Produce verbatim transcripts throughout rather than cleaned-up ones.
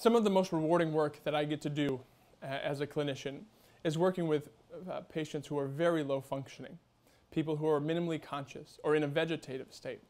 Some of the most rewarding work that I get to do uh, as a clinician is working with uh, patients who are very low functioning, people who are minimally conscious or in a vegetative state.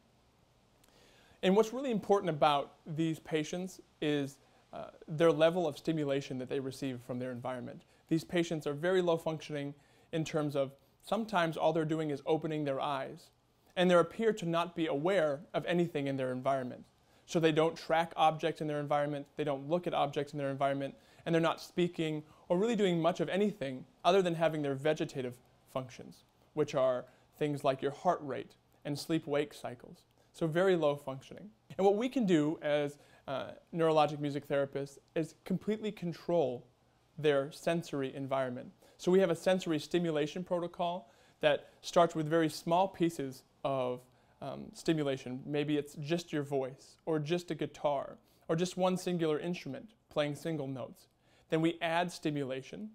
And what's really important about these patients is uh, their level of stimulation that they receive from their environment. These patients are very low functioning in terms of sometimes all they're doing is opening their eyes, and they appear to not be aware of anything in their environment. So they don't track objects in their environment, they don't look at objects in their environment, and they're not speaking or really doing much of anything other than having their vegetative functions, which are things like your heart rate and sleep-wake cycles. So very low functioning. And what we can do as uh, neurologic music therapists is completely control their sensory environment. So we have a sensory stimulation protocol that starts with very small pieces of Um, stimulation. Maybe it's just your voice, or just a guitar, or just one singular instrument playing single notes. Then we add stimulation,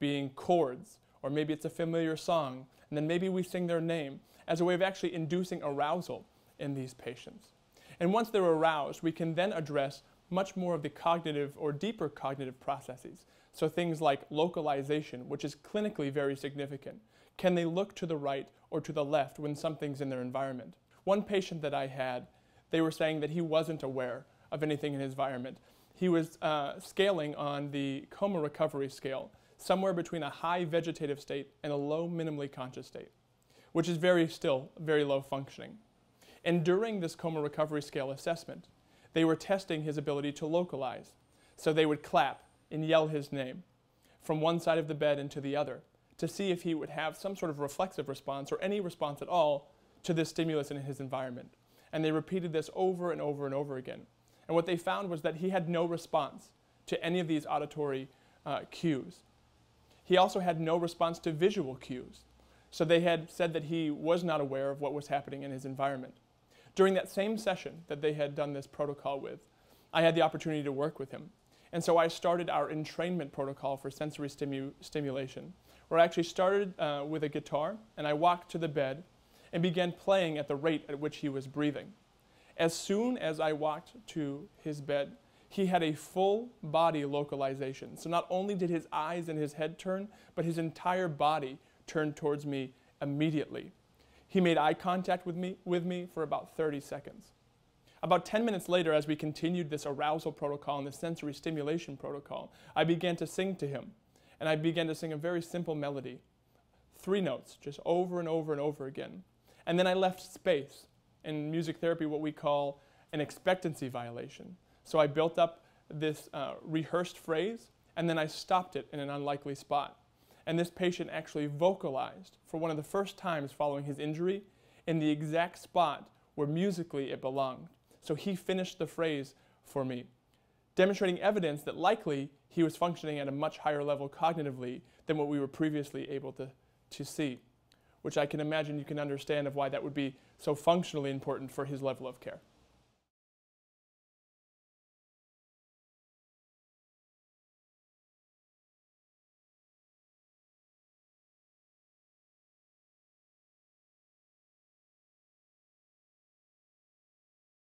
being chords, or maybe it's a familiar song, and then maybe we sing their name as a way of actually inducing arousal in these patients. And once they're aroused, we can then address much more of the cognitive or deeper cognitive processes. So things like localization, which is clinically very significant. Can they look to the right or to the left when something's in their environment? One patient that I had, they were saying that he wasn't aware of anything in his environment. He was uh, scaling on the coma recovery scale, somewhere between a high vegetative state and a low minimally conscious state, which is very still, very low functioning. And during this coma recovery scale assessment, they were testing his ability to localize. So they would clap and yell his name from one side of the bed and to the other to see if he would have some sort of reflexive response or any response at all to this stimulus in his environment. And they repeated this over and over and over again. And what they found was that he had no response to any of these auditory uh, cues. He also had no response to visual cues. So they had said that he was not aware of what was happening in his environment. During that same session that they had done this protocol with, I had the opportunity to work with him. And so I started our entrainment protocol for sensory stimu stimulation, where I actually started uh, with a guitar, and I walked to the bed and began playing at the rate at which he was breathing. As soon as I walked to his bed, he had a full body localization. So not only did his eyes and his head turn, but his entire body turned towards me immediately. He made eye contact with me, with me for about thirty seconds. About ten minutes later, as we continued this arousal protocol and the sensory stimulation protocol, I began to sing to him. And I began to sing a very simple melody, three notes, just over and over and over again. And then I left space, in music therapy what we call an expectancy violation. So I built up this uh, rehearsed phrase, and then I stopped it in an unlikely spot. And this patient actually vocalized for one of the first times following his injury in the exact spot where musically it belonged. So he finished the phrase for me, demonstrating evidence that likely he was functioning at a much higher level cognitively than what we were previously able to, to see, which I can imagine you can understand of why that would be so functionally important for his level of care.